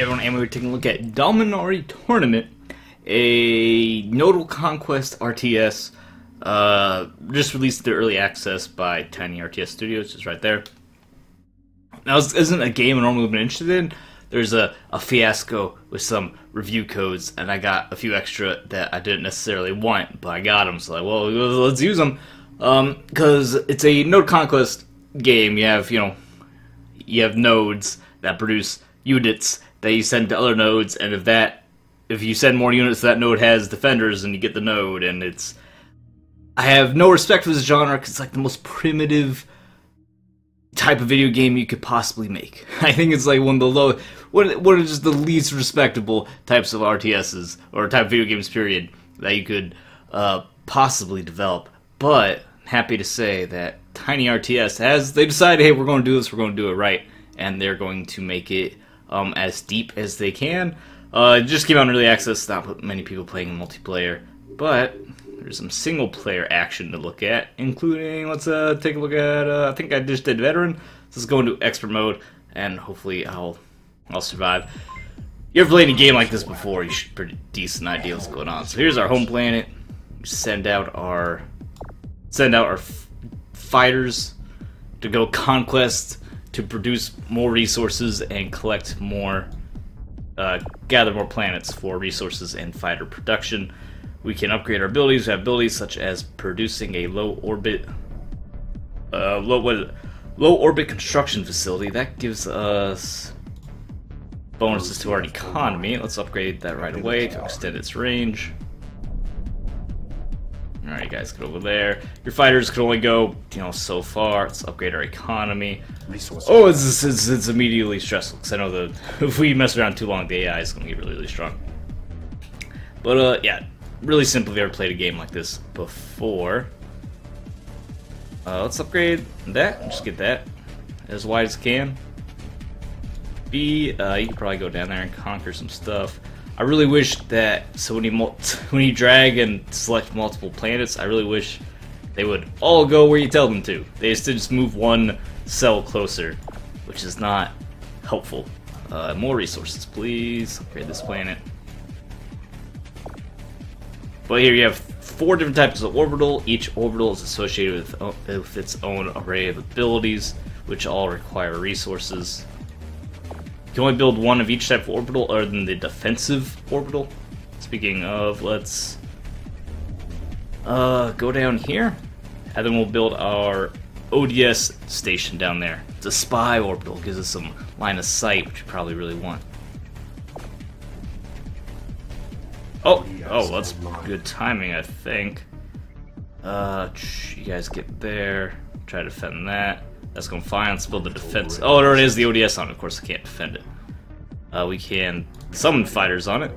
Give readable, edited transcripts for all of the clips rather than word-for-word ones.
everyone, and we were taking a look at Dominari Tournament, a Nodal Conquest RTS, just released the early access by Tiny RTS Studios, just right there. Now, this isn't a game I normally would have been interested in. There's a fiasco with some review codes, and I got a few extra that I didn't necessarily want, but I got them, so like, well, let's use them, because it's a node conquest game. You have nodes that produce units that you send to other nodes, and if you send more units, that node has defenders, and you get the node, and it's... I have no respect for this genre, because it's like the most primitive type of video game you could possibly make. I think it's like one of the what are just the least respectable types of RTSs, or type of video games period, that you could possibly develop. But I'm happy to say that Tiny RTS, as they decide, hey, we're going to do this, we're going to do it right, and they're going to make it as deep as they can. It just came out in early access, not many people playing multiplayer, but there's some single-player action to look at, including, let's take a look at, I think I just did Veteran. Let's go into Expert Mode, and hopefully I'll survive. You ever played a game like this before, you should have pretty decent idea what's going on. So here's our home planet. Send out our fighters to go conquest, to produce more resources and collect more, gather more planets for resources and fighter production. We can upgrade our abilities. We have abilities such as producing a low orbit construction facility. That gives us bonuses to our economy. Let's upgrade that right away to extend its range. All right, you guys, get over there. Your fighters could only go, so far. Let's upgrade our economy. Oh, it's immediately stressful, because I know if we mess around too long, the AI is going to get really, really strong. But yeah. Really simple if you ever played a game like this before. Let's upgrade that. Just get that as wide as can. You can probably go down there and conquer some stuff. I really wish that, so when you drag and select multiple planets, I really wish they would all go where you tell them to. They just move one cell closer, which is not helpful. More resources, please. Upgrade this planet. But here you have four different types of orbital. Each orbital is associated with its own array of abilities, which all require resources. You can only build one of each type of orbital other than the defensive orbital. Speaking of, let's go down here, and then we'll build our ODS station down there. It's a spy orbital. It gives us some line of sight, which you probably really want. Oh, that's good timing, I think. You guys get there. Try to defend that. That's going to fine. Let's build the defense. Oh, there it is, the ODS on it. Of course, I can't defend it. We can summon fighters on it.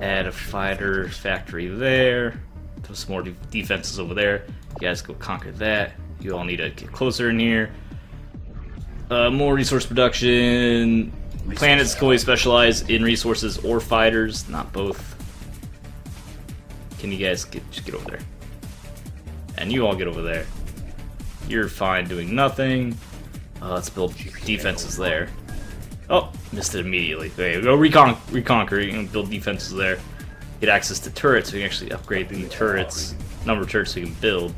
Add a fighter factory there. Throw some more defenses over there. You guys go conquer that. You all need to get closer in here. More resource production. Planets can only specialize in resources or fighters, not both. Can you guys just get over there? And you all get over there. You're fine doing nothing. Let's build defenses there. Oh, missed it immediately. Okay, go reconquer. You can build defenses there. Get access to turrets. We can actually upgrade the turrets. Number of turrets we can build.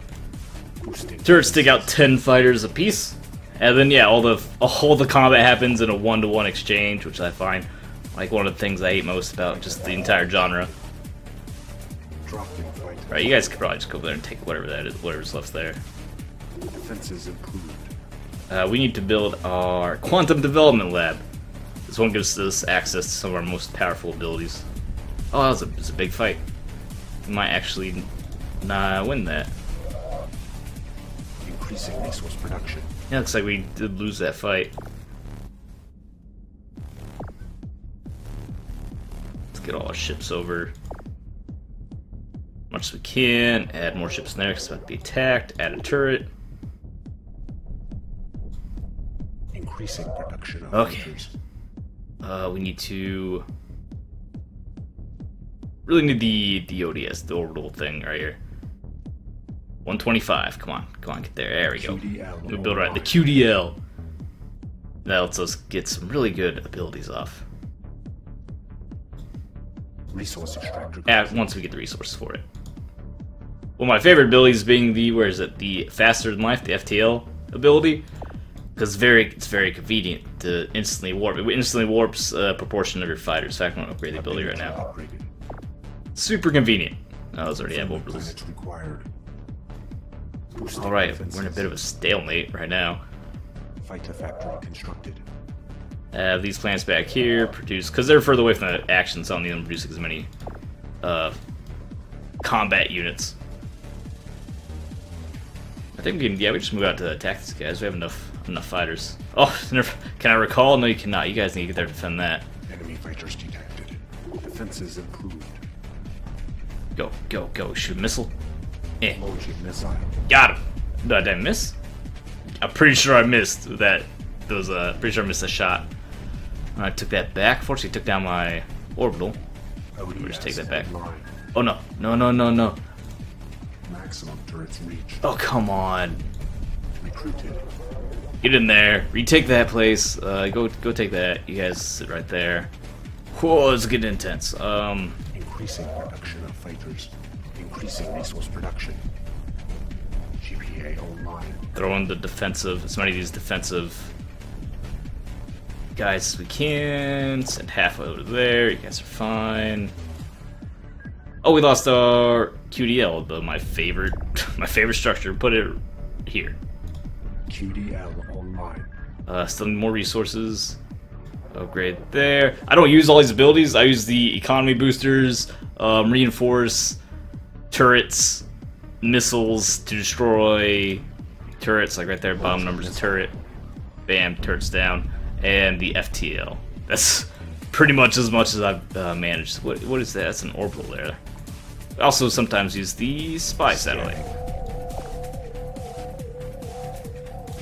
Turrets stick out 10 fighters apiece. And then yeah, all the combat happens in a one-to-one exchange, which I find like one of the things I hate most about just the entire genre. Right, you guys could probably just go over there and take whatever that is, whatever's left there. Defenses improved. We need to build our quantum development lab. This one gives us access to some of our most powerful abilities. Oh, that was a big fight. We might actually not win that. Increasing resource production. Yeah, looks like we did lose that fight. Let's get all our ships over. As much as we can. Add more ships in there because it's about to be attacked. Add a turret. Increasing production. Okay. We need to... Really need the ODS, the orbital thing right here. 125, come on, get there, there we go. We build right, the QDL. That lets us get some really good abilities off. Resource extractor. Once we get the resources for it. Well, my favorite abilities being the, where is it? The Faster Than Life, the FTL ability. Because it's very convenient to instantly warp. It instantly warps a proportion of your fighters. In fact, I'm going to upgrade the ability right now. Super convenient. Oh, I was already able to lose. Alright, we're in a bit of a stalemate right now. Fighter factory constructed. These plants back here produce, because they're further away from the action, so I don't need them to produce as many combat units. I think we can, yeah, we just move out to attack these guys. We have enough fighters. Oh, can I recall? No, you cannot. You guys need to get there to defend that. Enemy fighters detected. Defenses improved. Go, go, go. Shoot missile. Eh. Missile. Got him. No, did I miss? I'm pretty sure I missed that. Those, pretty sure I missed a shot. I took that back. Fortunately, took down my orbital. I would just take that back. Line. Oh no, no, no, no, no. Maximum turrets reached. Oh come on. Recruited. Get in there. Retake that place. Go take that. You guys sit right there. Whoa, it's getting intense. Increasing production of fighters. Increasing resource production. GPA online. Throw in the defensive, as many of these defensive guys as we can. Send halfway over there. You guys are fine. Oh, we lost our QDL, but my favorite structure. Put it here. QDL online. Still need more resources. Upgrade there. I don't use all these abilities. I use the economy boosters, reinforce turrets, missiles to destroy turrets. Like right there, bomb numbers turret. Bam, turrets down. And the FTL. That's pretty much as I've managed. What is that? That's an orbital there. I also sometimes use the spy satellite.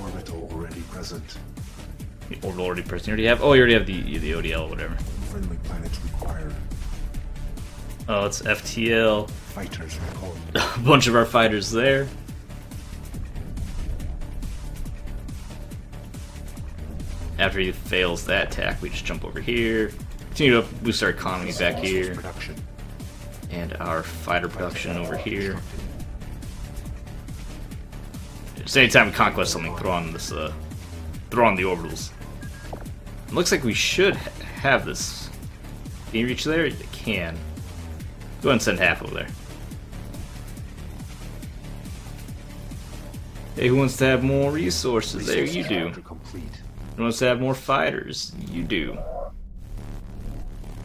Orbital already present. The orbital already present. You already have. Oh, you already have the ODL or whatever. Friendly planets required. Oh, it's FTL. Fighters recalled. A bunch of our fighters there. After he fails that attack, we just jump over here. Continue to boost our economy back here. And our fighter production over here. Just anytime we conquest something, throw on the orbitals. It looks like we should have this. Can you reach there? It can. Go ahead and send half over there. Hey, who wants to have more resources? There you do. Who wants to have more fighters? You do.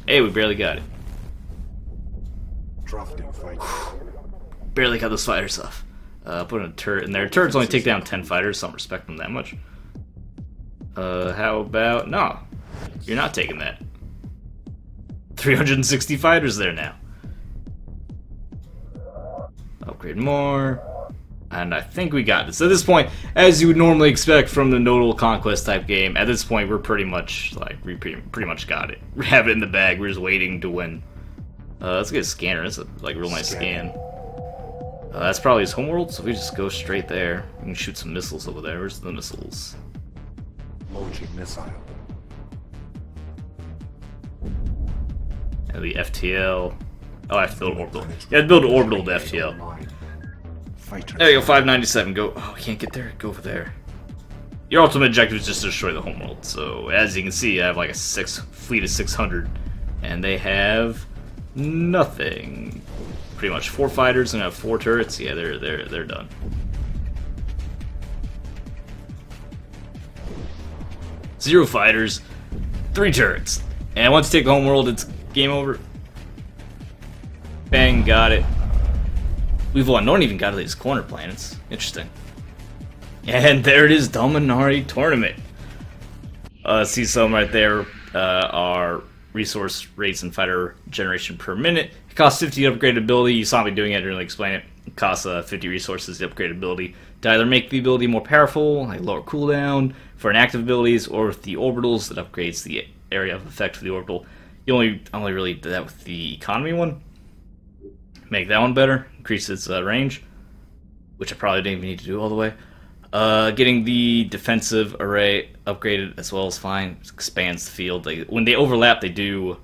Hey, we barely got it. Drafting fight. Barely got those fighters off. Put in a turret in there. Turrets only take down 10 fighters, so I don't respect them that much. How about... No. You're not taking that. 360 fighters there now. Upgrade more. And I think we got this. At this point, as you would normally expect from the Nodal Conquest type game, at this point we're pretty much like we pretty much got it. We have it in the bag. We're just waiting to win. Let's get a scanner. It's a like real nice scan. That's probably his homeworld. So if we just go straight there. We can shoot some missiles over there. Where's the missiles? Launching missile. And the FTL. Oh, I have to build orbital. Yeah, build orbital to FTL. There you go, 597. Go. Oh, I can't get there. Go over there. Your ultimate objective is just to destroy the homeworld. So, as you can see, I have like a fleet of 600, and they have nothing. Pretty much 4 fighters and I have 4 turrets. Yeah, they're done. Zero fighters, 3 turrets, and once you take the homeworld, it's game over. Bang, got it. We've won. No one even got to these corner planets. Interesting. And there it is, Dominari Tournament. See some right there are resource rates and fighter generation per minute. It costs 50 to upgrade ability. You saw me doing it, I didn't really explain it. It costs 50 resources to upgrade ability to either make the ability more powerful, like lower cooldown for inactive abilities, or with the orbitals that upgrades the area of effect for the orbital. You only really did that with the economy one. Make that one better, increase its range, which I probably didn't even need to do all the way. Getting the defensive array upgraded as well is fine. It expands the field. When they overlap, they do.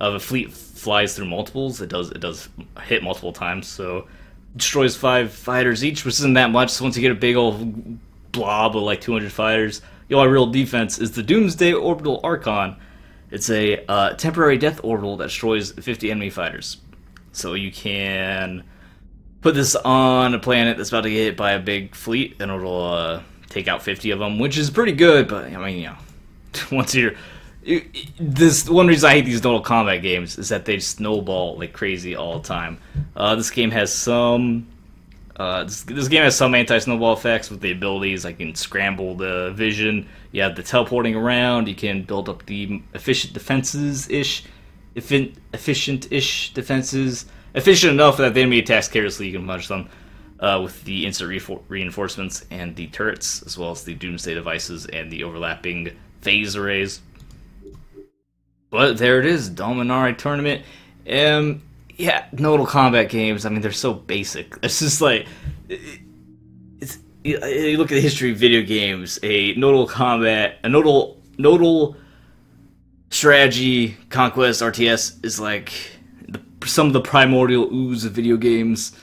If a fleet flies through multiples, it does hit multiple times. So destroys 5 fighters each, which isn't that much. So once you get a big old blob of like 200 fighters, your real defense is the Doomsday Orbital Archon. It's a temporary death orbital that destroys 50 enemy fighters. So you can put this on a planet that's about to get hit by a big fleet, and it'll take out 50 of them, which is pretty good. But I mean, you know, once you're this one reason I hate these Nodal combat games is that they snowball like crazy all the time. This game has some anti-snowball effects with the abilities. I can scramble the vision. You have the teleporting around. You can build up the efficient defenses-ish. Efficient-ish defenses. Efficient enough that the enemy attacks carelessly, you can punch them. With the instant reinforcements and the turrets, as well as the doomsday devices and the overlapping phase arrays. But there it is, Dominari Tournament. Yeah, Nodal combat games, I mean, they're so basic. It's just like, you look at the history of video games, a Nodal strategy, conquest, RTS is like some of the primordial ooze of video games.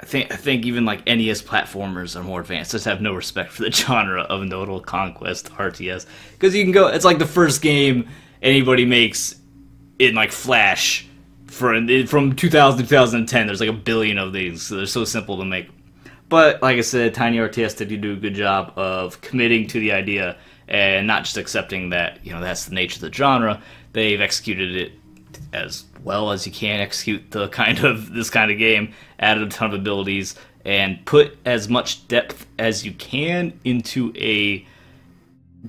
I think even like NES platformers are more advanced. Just have no respect for the genre of Nodal Conquest, RTS. Because you can go, it's like the first game anybody makes in like Flash. From 2000 to 2010, there's like a billion of these, so they're so simple to make. But, like I said, Tiny RTS did do a good job of committing to the idea and not just accepting that, you know, that's the nature of the genre. They've executed it as well as you can execute this kind of game, added a ton of abilities, and put as much depth as you can into a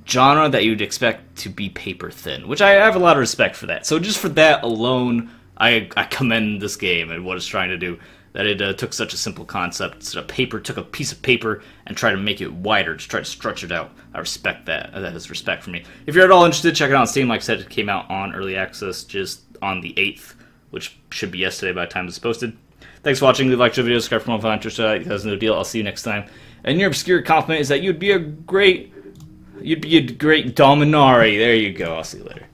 genre that you'd expect to be paper thin, which I have a lot of respect for that. So just for that alone, I commend this game and what it's trying to do, that it took such a simple concept, took a piece of paper and tried to make it wider, just tried to stretch it out. I respect that. That is respect for me. If you're at all interested, check it out on Steam. Like I said, it came out on Early Access just on the 8th, which should be yesterday by the time it's posted. Thanks for watching. Leave a like to the video, subscribe for more fun. That's no deal. I'll see you next time. And your obscure compliment is that you'd be a great Dominari. There you go. I'll see you later.